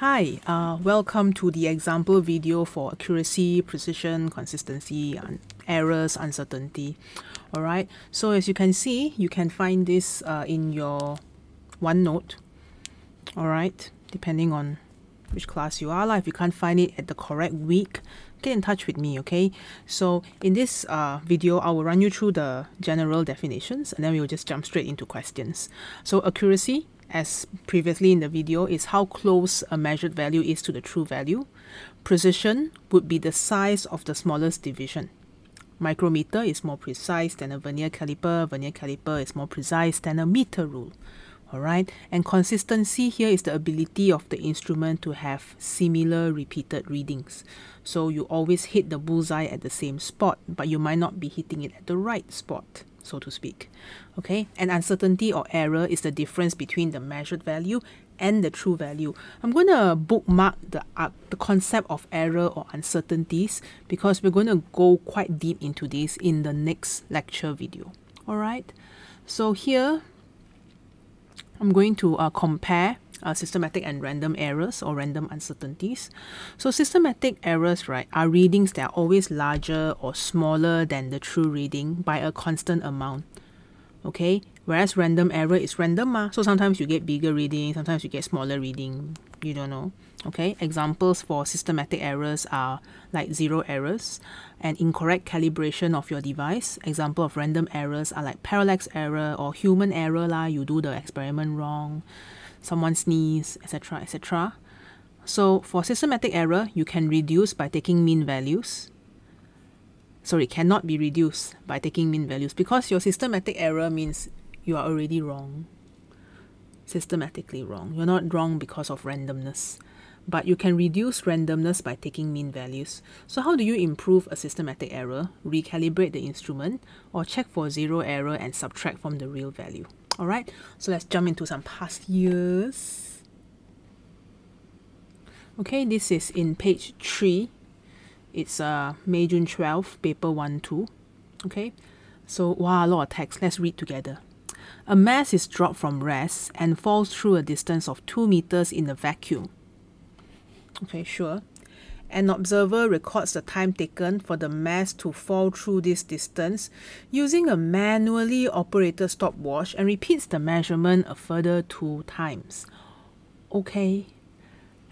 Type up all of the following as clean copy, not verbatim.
Hi, welcome to the example video for accuracy, precision, consistency, and errors, uncertainty. All right, so as you can see, you can find this in your OneNote. All right, depending on which class you are, like if you can't find it at the correct week, get in touch with me, okay? So in this video, I will run you through the general definitions and then we will just jump straight into questions. So accuracy, as previously in the video, is how close a measured value is to the true value. Precision would be the size of the smallest division. Micrometer is more precise than a vernier caliper. Vernier caliper is more precise than a meter rule. All right, and consistency here is the ability of the instrument to have similar repeated readings. So you always hit the bullseye at the same spot, but you might not be hitting it at the right spot, so to speak. Okay, and uncertainty or error is the difference between the measured value and the true value. I'm going to bookmark the concept of error or uncertainties because we're going to go quite deep into this in the next lecture video. All right, so here I'm going to compare systematic and random errors or random uncertainties. So systematic errors, right, are readings that are always larger or smaller than the true reading by a constant amount. Okay, whereas random error is random, so sometimes you get bigger reading, sometimes you get smaller reading, you don't know. Okay, examples for systematic errors are like zero errors and incorrect calibration of your device. Example of random errors are like parallax error or human error, you do the experiment wrong, someone sneezes, etc, etc. So for systematic error, you can reduce by taking mean values. Sorry, cannot be reduced by taking mean values because your systematic error means you are already wrong, systematically wrong. You're not wrong because of randomness, but you can reduce randomness by taking mean values. So how do you improve a systematic error? Recalibrate the instrument or check for zero error and subtract from the real value. All right, so let's jump into some past years. Okay, this is in page 3. It's May, June 12, paper 1-2. Okay, so wow, a lot of text. Let's read together. A mass is dropped from rest and falls through a distance of 2 meters in a vacuum. Okay, sure. An observer records the time taken for the mass to fall through this distance using a manually operated stopwatch and repeats the measurement a further 2 times. Okay.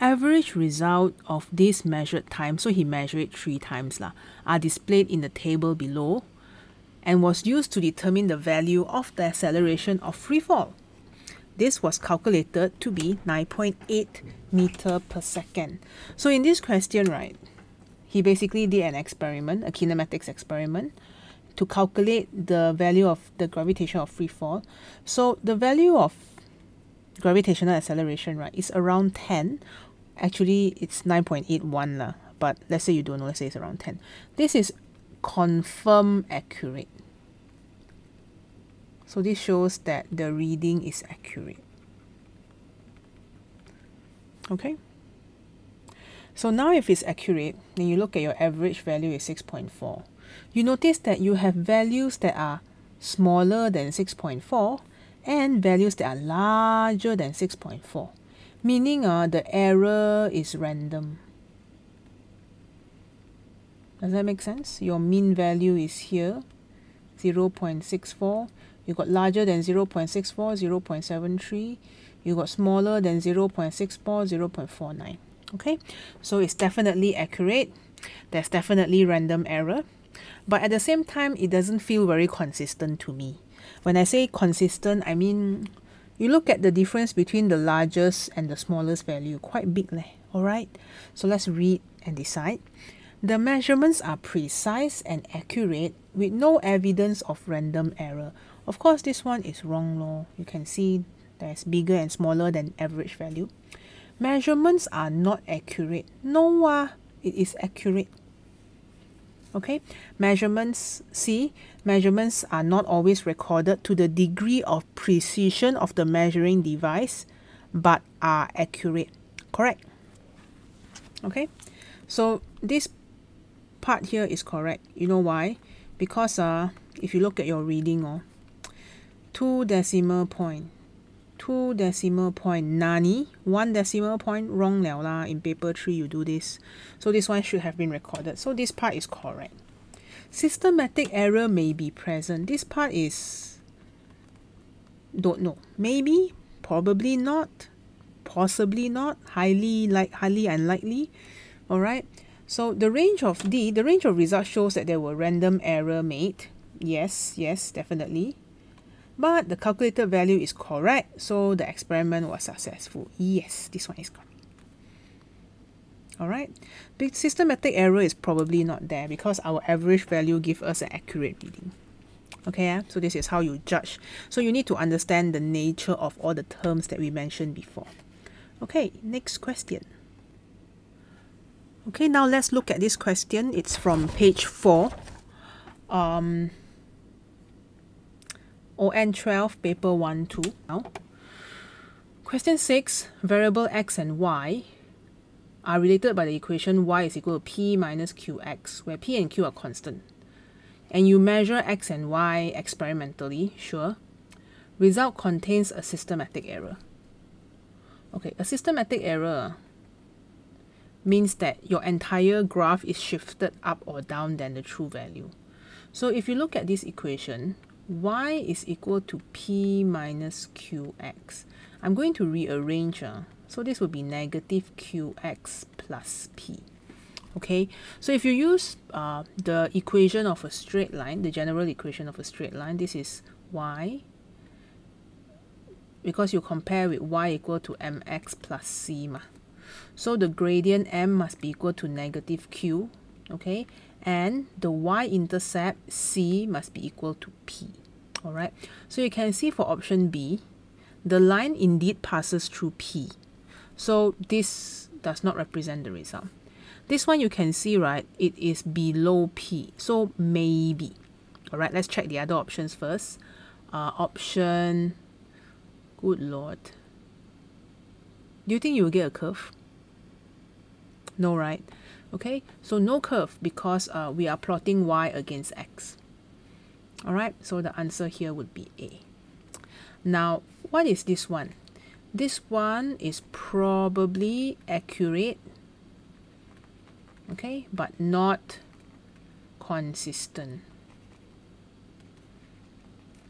Average result of this measured time, so he measured it 3 times, are displayed in the table below and was used to determine the value of the acceleration of free fall. This was calculated to be 9.8 meter per second. So in this question, right, he basically did an experiment, a kinematics experiment, to calculate the value of the gravitation of free fall. So the value of gravitational acceleration, right, is around 10. Actually, it's 9.81, but let's say you don't know, let's say it's around 10. This is confirmed accurate. So this shows that the reading is accurate. Okay. So now if it's accurate, then you look at your average value is 6.4. You notice that you have values that are smaller than 6.4 and values that are larger than 6.4. Meaning the error is random. Does that make sense? Your mean value is here, 0.64. You got larger than 0.64, 0.73. You got smaller than 0.64, 0.49. Okay, so it's definitely accurate. There's definitely random error. But at the same time, it doesn't feel very consistent to me. When I say consistent, I mean, you look at the difference between the largest and the smallest value. Quite big, all right? So let's read and decide. The measurements are precise and accurate with no evidence of random error. Of course, this one is wrong, You can see there's bigger and smaller than average value. Measurements are not accurate. No, it is accurate. Okay, measurements, see, measurements are not always recorded to the degree of precision of the measuring device, but are accurate. Correct. Okay, so this part here is correct. You know why? Because if you look at your reading, 2 decimal point, 2 two decimal point. Nani? One decimal point wrong liao la. In paper 3 you do this. So this one should have been recorded. So this part is correct. Systematic error may be present. This part is don't know. Maybe, probably not, possibly not, highly unlikely. Alright. So the range of D, the range of results shows that there were random error made. Yes, yes, definitely. But the calculated value is correct, so the experiment was successful. Yes, this one is correct. Alright, the systematic error is probably not there because our average value gives us an accurate reading. Okay, yeah? So this is how you judge. So you need to understand the nature of all the terms that we mentioned before. Okay, next question. Okay, now let's look at this question. It's from page 4. ON12 paper 1-2. Now, question 6, variable x and y are related by the equation y is equal to p minus qx, where p and q are constant. And you measure x and y experimentally, sure. Result contains a systematic error. Okay, a systematic error means that your entire graph is shifted up or down than the true value. So if you look at this equation, y is equal to p minus qx. I'm going to rearrange. So this will be negative qx plus p. Okay, so if you use the equation of a straight line, the general equation of a straight line, this is y, because you compare with y equal to mx plus c. So the gradient m must be equal to negative q. Okay, and the y-intercept c must be equal to p. Alright, so you can see for option B, the line indeed passes through p. So this does not represent the result. This one you can see, right, it is below p. So maybe. Alright, let's check the other options first. Option, good lord. Do you think you will get a curve? No, right? Okay, so no curve because we are plotting y against x. Alright, so the answer here would be A. Now, what is this one? This one is probably accurate, okay, but not consistent.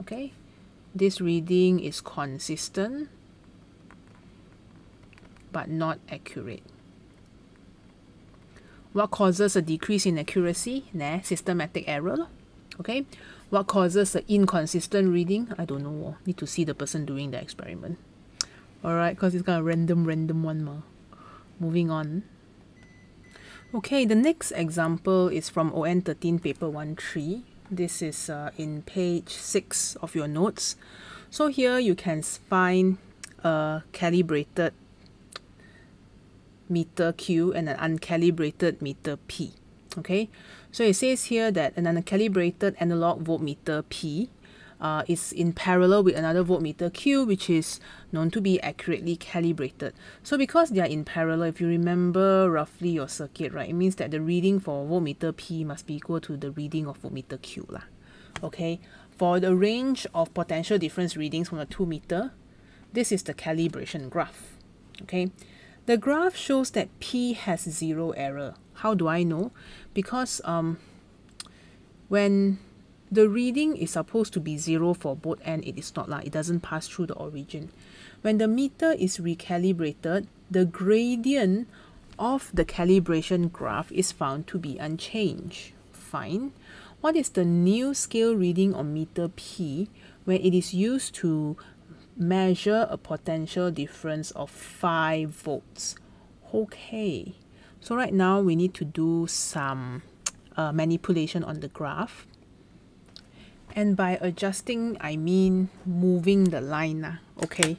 Okay, this reading is consistent, but not accurate. What causes a decrease in accuracy? Nah, systematic error. Okay. What causes an inconsistent reading? I don't know. Need to see the person doing the experiment. Alright, because it's kind of random one. Moving on. Okay, the next example is from ON13 paper 1-3. This is in page 6 of your notes. So here you can find a calibrated meter Q and an uncalibrated meter P. Okay, so it says here that an uncalibrated analog voltmeter P is in parallel with another voltmeter Q, which is known to be accurately calibrated. So because they are in parallel, if you remember roughly your circuit, right, it means that the reading for voltmeter P must be equal to the reading of voltmeter Q lah. Okay, for the range of potential difference readings from the 2 meter, this is the calibration graph. Okay, the graph shows that P has 0 error. How do I know? Because when the reading is supposed to be 0 for both ends, it is not like it doesn't pass through the origin. When the meter is recalibrated, the gradient of the calibration graph is found to be unchanged. Fine. What is the new scale reading on meter P when it is used to measure a potential difference of 5 volts. Okay, so right now we need to do some manipulation on the graph. And by adjusting, I mean moving the line. Okay,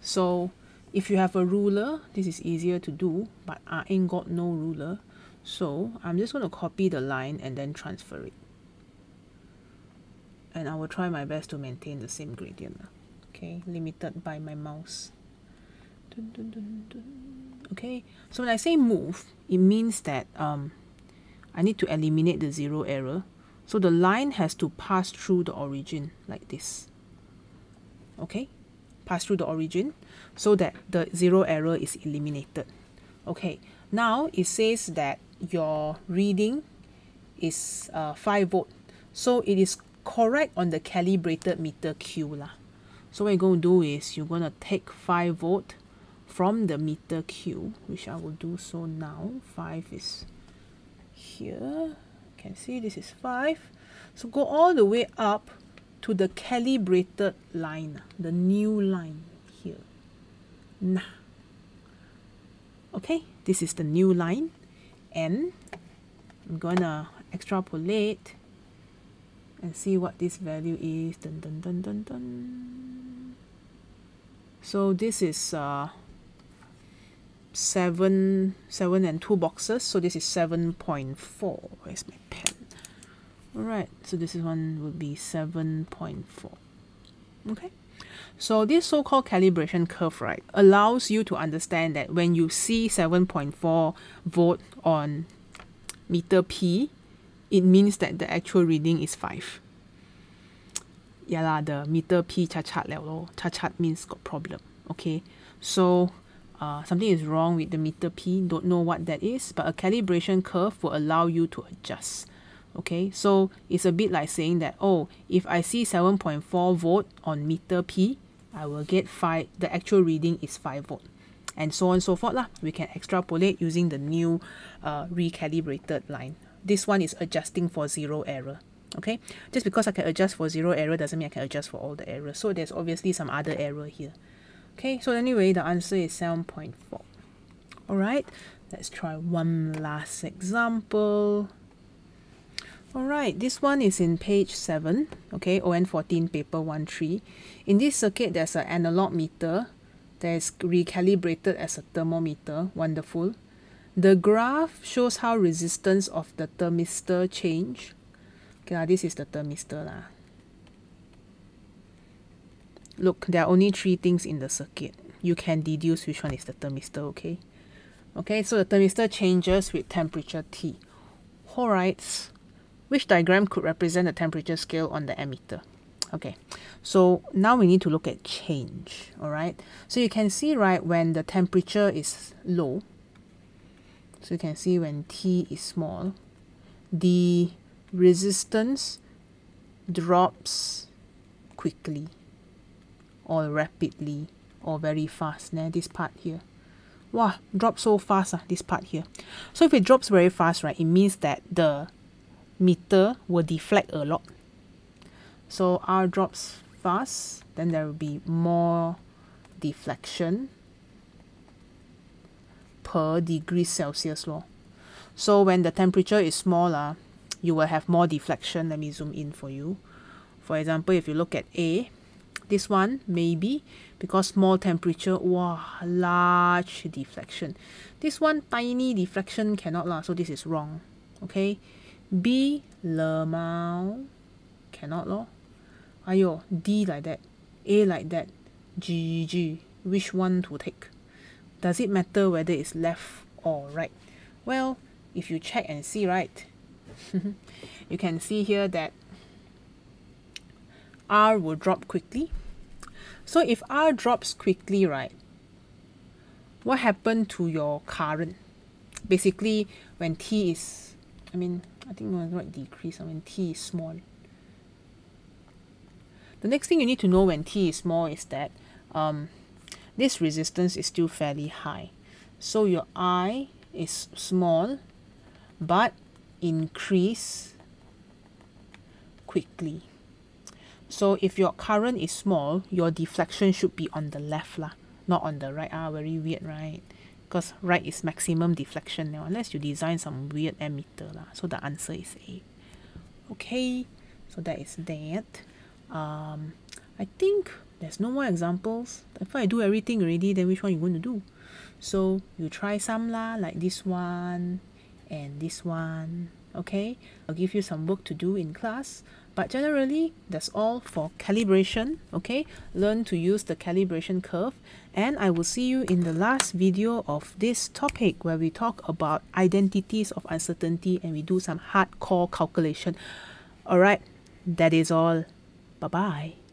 so if you have a ruler, this is easier to do, but I ain't got no ruler. So I'm just going to copy the line and then transfer it. And I will try my best to maintain the same gradient. Okay, limited by my mouse. Dun, dun, dun, dun. Okay, so when I say move, it means that I need to eliminate the 0 error. So the line has to pass through the origin like this. Okay, pass through the origin so that the zero error is eliminated. Okay, now it says that your reading is 5 volt. So it is correct on the calibrated meter Q lah. So what you're going to do is you're going to take 5 volt from the meter Q, which I will do so now. 5 is here. You can see this is 5. So go all the way up to the calibrated line, the new line here. Nah. Okay, this is the new line, and I'm gonna extrapolate and see what this value is. Dun, dun, dun, dun, dun. So this is 7 and 2 boxes, so this is 7.4. Where's my pen? Alright, so this one would be 7.4. Okay, so this so-called calibration curve, right, allows you to understand that when you see 7.4 volt on meter P, it means that the actual reading is 5. Yeah lah, the meter P cha-chat liao lo. Cha-chat means got problem. Okay, so something is wrong with the meter P, don't know what that is, but a calibration curve will allow you to adjust. Okay, so it's a bit like saying that, oh, if I see 7.4 volt on meter P, I will get 5, the actual reading is 5 volt. And so on and so forth lah. We can extrapolate using the new recalibrated line. This one is adjusting for zero error. Okay, just because I can adjust for zero error doesn't mean I can adjust for all the errors. So there's obviously some other error here. Okay, so anyway, the answer is 7.4. All right, let's try one last example. All right, this one is in page 7, okay, ON14 paper 1.3. In this circuit, there's an analog meter that's recalibrated as a thermometer. Wonderful. The graph shows how resistance of the thermistor change. Okay, this is the thermistor lah. Look, there are only 3 things in the circuit. You can deduce which one is the thermistor, okay? Okay, so the thermistor changes with temperature T. All right. Which diagram could represent the temperature scale on the ammeter? Okay, so now we need to look at change, all right? So you can see, right, when the temperature is low, so you can see when T is small, the resistance drops quickly or rapidly or very fast. Now this part here. Wow, drops so fast, this part here. So if it drops very fast, right, it means that the meter will deflect a lot. So R drops fast, then there will be more deflection per degree Celsius law. So when the temperature is smaller, you will have more deflection. Let me zoom in for you. For example, if you look at A, this one maybe because small temperature, wow, large deflection. This one tiny deflection cannot lah, so this is wrong. Okay. B, lemao, cannot lor. Ayo, D like that, A like that, G. Which one to take? Does it matter whether it's left or right? Well, if you check and see, right, you can see here that R will drop quickly. So if R drops quickly, right, what happened to your current? Basically, when T is, I think we're going to decrease when T is small. The next thing you need to know when T is small is that this resistance is still fairly high. So your I is small but increase quickly. So if your current is small, your deflection should be on the left lah, not on the right. Ah, very weird, right? Because right is maximum deflection now, unless you design some weird ammeter lah. So the answer is A. Okay, so that is that. I think there's no more examples. If I do everything already, then which one you going to do? So you try some lah, like this one and this one. Okay, I'll give you some work to do in class. But generally, that's all for calibration, okay? Learn to use the calibration curve. And I will see you in the last video of this topic where we talk about identities of uncertainty and we do some hardcore calculation. All right, that is all. Bye-bye.